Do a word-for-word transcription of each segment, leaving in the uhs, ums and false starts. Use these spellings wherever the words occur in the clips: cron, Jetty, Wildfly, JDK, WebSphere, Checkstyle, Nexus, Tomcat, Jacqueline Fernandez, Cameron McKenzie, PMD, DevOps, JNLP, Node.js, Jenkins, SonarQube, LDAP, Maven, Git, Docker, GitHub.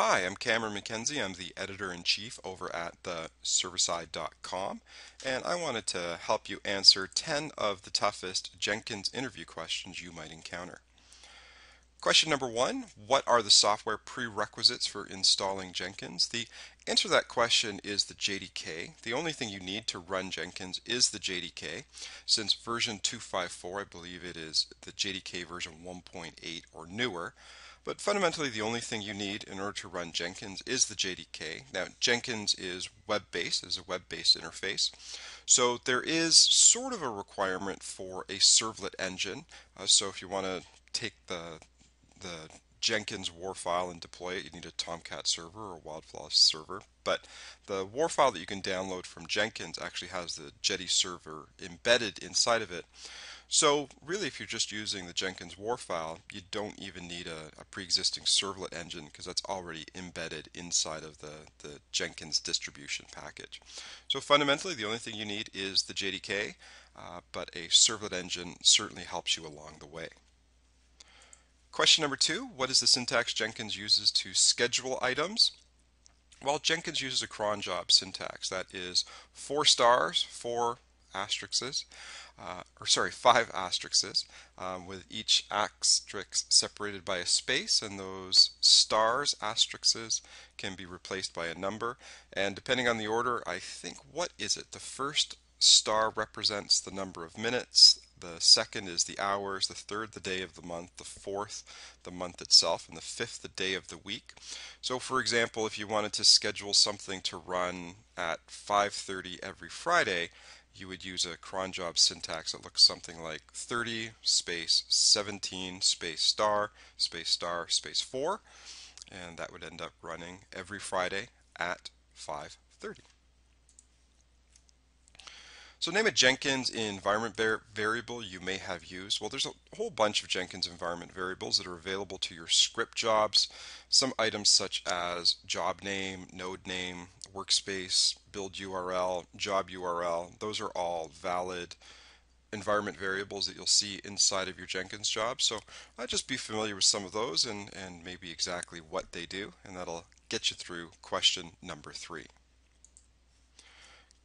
Hi, I'm Cameron McKenzie. I'm the editor-in-chief over at the server side dot com, and I wanted to help you answer ten of the toughest Jenkins interview questions you might encounter. Question number one, what are the software prerequisites for installing Jenkins? The answer to that question is the J D K. The only thing you need to run Jenkins is the J D K. Since version two point five four, I believe it is the J D K version one point eight or newer. But fundamentally, the only thing you need in order to run Jenkins is the J D K. Now, Jenkins is web-based, is a web-based interface. So there is sort of a requirement for a servlet engine. Uh, so if you want to take the the Jenkins war file and deploy it, you need a Tomcat server or a Wildfly server. But the war file that you can download from Jenkins actually has the Jetty server embedded inside of it. So really, if you're just using the Jenkins war file, you don't even need a, a pre-existing servlet engine because that's already embedded inside of the, the Jenkins distribution package. So fundamentally, the only thing you need is the J D K, uh, but a servlet engine certainly helps you along the way. Question number two, what is the syntax Jenkins uses to schedule items? Well, Jenkins uses a cron job syntax. That is four stars, four asterisks, uh, or sorry, five asterisks, um, with each asterisk separated by a space, and those stars, asterisks, can be replaced by a number. And depending on the order, I think, what is it? The first star represents the number of minutes, the second is the hours, the third the day of the month, the fourth the month itself, and the fifth the day of the week. So for example, if you wanted to schedule something to run at five thirty every Friday, you would use a cron job syntax that looks something like thirty space seventeen space star space star space four, and that would end up running every Friday at five thirty. So name a Jenkins environment var variable you may have used. Well, there's a whole bunch of Jenkins environment variables that are available to your script jobs. Some items such as job name, node name, workspace, build U R L, job U R L, those are all valid environment variables that you'll see inside of your Jenkins job. So I'd just be familiar with some of those and, and maybe exactly what they do, and that'll get you through question number three.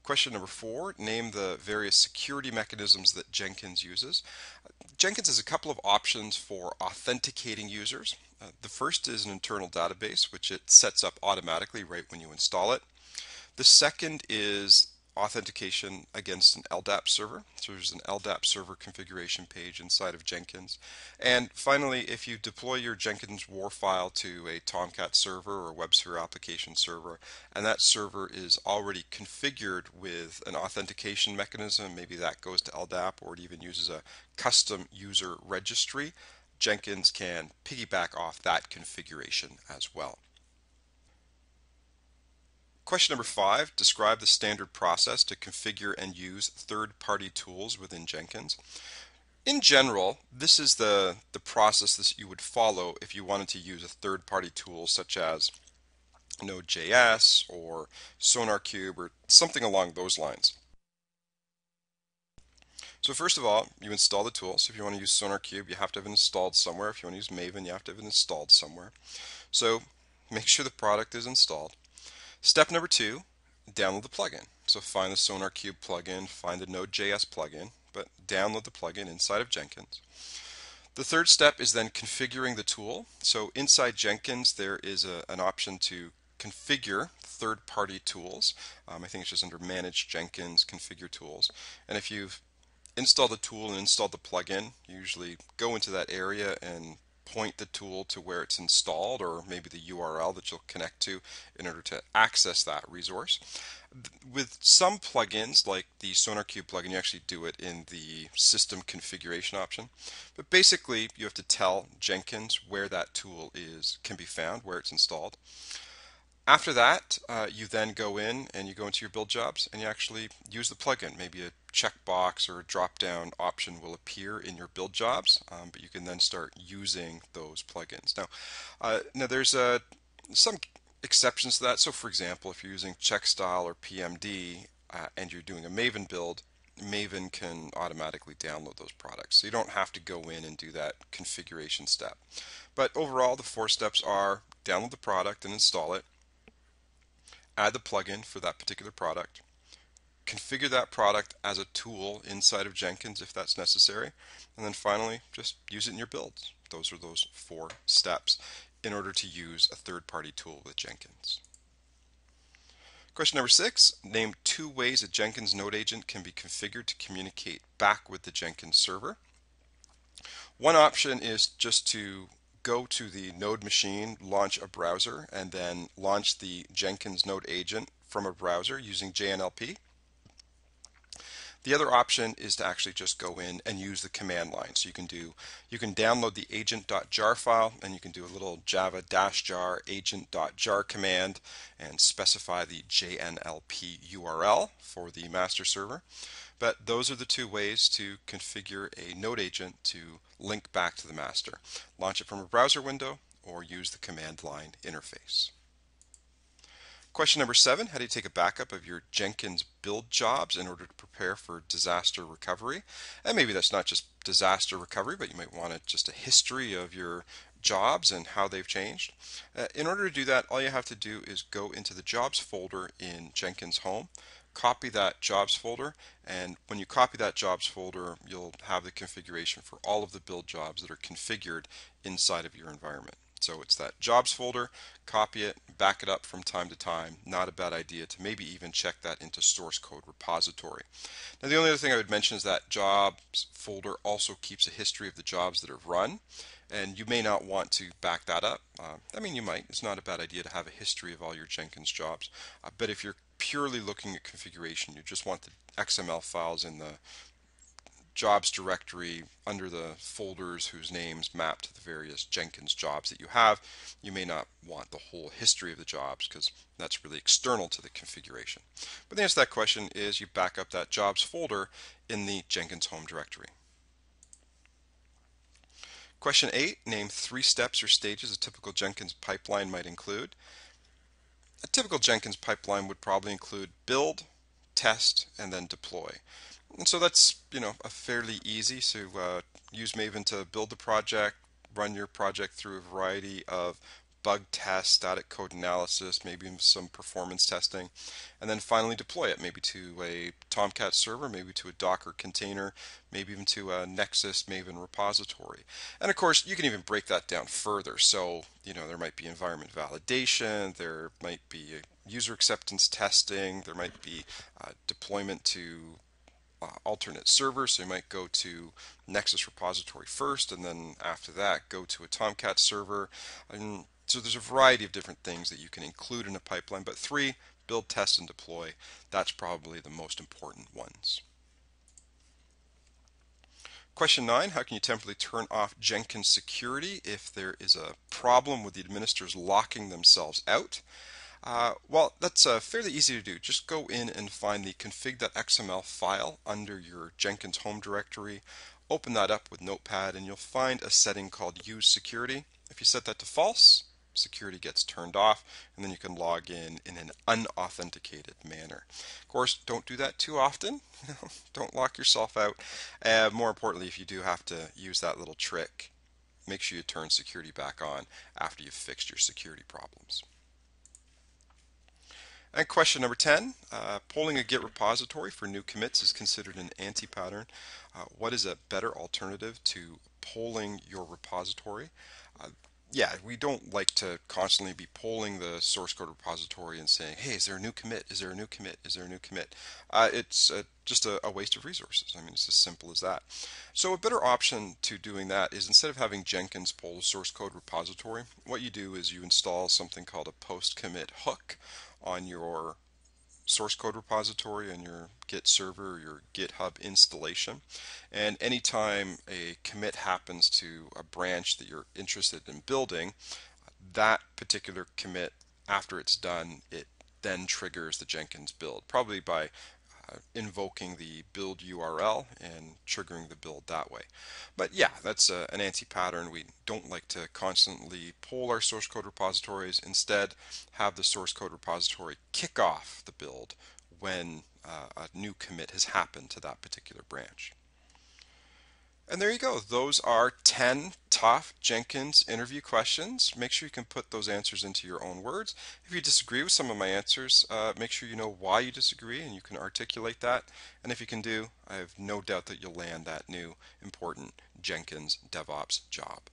Question number four, name the various security mechanisms that Jenkins uses. Jenkins has a couple of options for authenticating users. Uh, the first is an internal database, which it sets up automatically right when you install it. The second is authentication against an L D A P server. So there's an L D A P server configuration page inside of Jenkins. And finally, if you deploy your Jenkins war file to a Tomcat server or WebSphere application server, and that server is already configured with an authentication mechanism, maybe that goes to L D A P or it even uses a custom user registry, Jenkins can piggyback off that configuration as well. Question number five, describe the standard process to configure and use third-party tools within Jenkins. In general, this is the, the process that you would follow if you wanted to use a third-party tool such as Node dot J S or SonarQube or something along those lines. So first of all, you install the tool. So if you want to use SonarQube, you have to have it installed somewhere. If you want to use Maven, you have to have it installed somewhere. So make sure the product is installed. Step number two, download the plugin. So find the SonarQube plugin, find the Node dot J S plugin, but download the plugin inside of Jenkins. The third step is then configuring the tool. So inside Jenkins, there is a, an option to configure third-party tools. Um, I think it's just under Manage Jenkins, Configure Tools. And if you've installed the tool and installed the plugin, you usually go into that area and point the tool to where it's installed or maybe the U R L that you'll connect to in order to access that resource. With some plugins, like the SonarQube plugin, you actually do it in the system configuration option. But basically, you have to tell Jenkins where that tool is can be found, where it's installed. After that, uh, you then go in and you go into your build jobs and you actually use the plugin. Maybe a checkbox or a drop-down option will appear in your build jobs, um, but you can then start using those plugins. Now, uh, now there's uh, some exceptions to that. So for example, if you're using Checkstyle or P M D uh, and you're doing a Maven build, Maven can automatically download those products. So you don't have to go in and do that configuration step. But overall, the four steps are download the product and install it, add the plugin for that particular product, configure that product as a tool inside of Jenkins if that's necessary, and then finally just use it in your builds. Those are those four steps in order to use a third-party tool with Jenkins. Question number six, name two ways a Jenkins node agent can be configured to communicate back with the Jenkins server. One option is just to go to the node machine, launch a browser, and then launch the Jenkins node agent from a browser using J N L P. The other option is to actually just go in and use the command line. So you can do, you can download the agent.jar file, and you can do a little java-jar agent.jar command and specify the J N L P U R L for the master server. But those are the two ways to configure a node agent to link back to the master. Launch it from a browser window or use the command line interface. Question number seven, how do you take a backup of your Jenkins build jobs in order to prepare for disaster recovery? And maybe that's not just disaster recovery, but you might want just a history of your jobs and how they've changed. Uh, in order to do that, all you have to do is go into the jobs folder in Jenkins Home, copy that jobs folder, and when you copy that jobs folder, you'll have the configuration for all of the build jobs that are configured inside of your environment. So it's that jobs folder, copy it, back it up from time to time. Not a bad idea to maybe even check that into source code repository. Now the only other thing I would mention is that jobs folder also keeps a history of the jobs that have run, and you may not want to back that up. Uh, I mean, you might. It's not a bad idea to have a history of all your Jenkins jobs, uh, but if you're purely looking at configuration, you just want the X M L files in the jobs directory under the folders whose names map to the various Jenkins jobs that you have. You may not want the whole history of the jobs because that's really external to the configuration. But the answer to that question is you back up that jobs folder in the Jenkins Home directory. Question eight, name three steps or stages a typical Jenkins pipeline might include. A typical Jenkins pipeline would probably include build, test, and then deploy. And so that's, you know, a fairly easy. So uh, use Maven to build the project, run your project through a variety of bug tests, static code analysis, maybe some performance testing, and then finally deploy it, maybe to a Tomcat server, maybe to a Docker container, maybe even to a Nexus Maven repository. And of course, you can even break that down further. So, you know, there might be environment validation, there might be user acceptance testing, there might be uh, deployment to Uh, alternate server, so you might go to Nexus repository first and then after that go to a Tomcat server. And so there's a variety of different things that you can include in a pipeline, but three, build, test, and deploy, that's probably the most important ones. Question nine, how can you temporarily turn off Jenkins security if there is a problem with the administrators locking themselves out? Uh, well, that's uh, fairly easy to do. Just go in and find the config.xml file under your Jenkins Home directory. Open that up with Notepad, and you'll find a setting called Use Security. If you set that to false, security gets turned off, and then you can log in in an unauthenticated manner. Of course, don't do that too often. Don't lock yourself out. Uh, more importantly, if you do have to use that little trick, make sure you turn security back on after you've fixed your security problems. And question number ten, uh, polling a Git repository for new commits is considered an anti-pattern. Uh, what is a better alternative to polling your repository? Uh, yeah, we don't like to constantly be polling the source code repository and saying, hey, is there a new commit? Is there a new commit? Is there a new commit? Uh, it's uh, just a, a waste of resources. I mean, it's as simple as that. So a better option to doing that is instead of having Jenkins poll the source code repository, what you do is you install something called a post-commit hook on your source code repository and your Git server or your GitHub installation. And anytime a commit happens to a branch that you're interested in building, that particular commit, after it's done, it then triggers the Jenkins build, probably by uh, invoking the build U R L and triggering the build that way. But yeah, that's uh, an anti-pattern. We don't like to constantly poll our source code repositories. Instead, have the source code repository kick off the build when uh, a new commit has happened to that particular branch. And there you go. Those are ten Hoff, Jenkins interview questions. Make sure you can put those answers into your own words. If you disagree with some of my answers, uh, make sure you know why you disagree and you can articulate that. And if you can do, I have no doubt that you'll land that new important Jenkins DevOps job.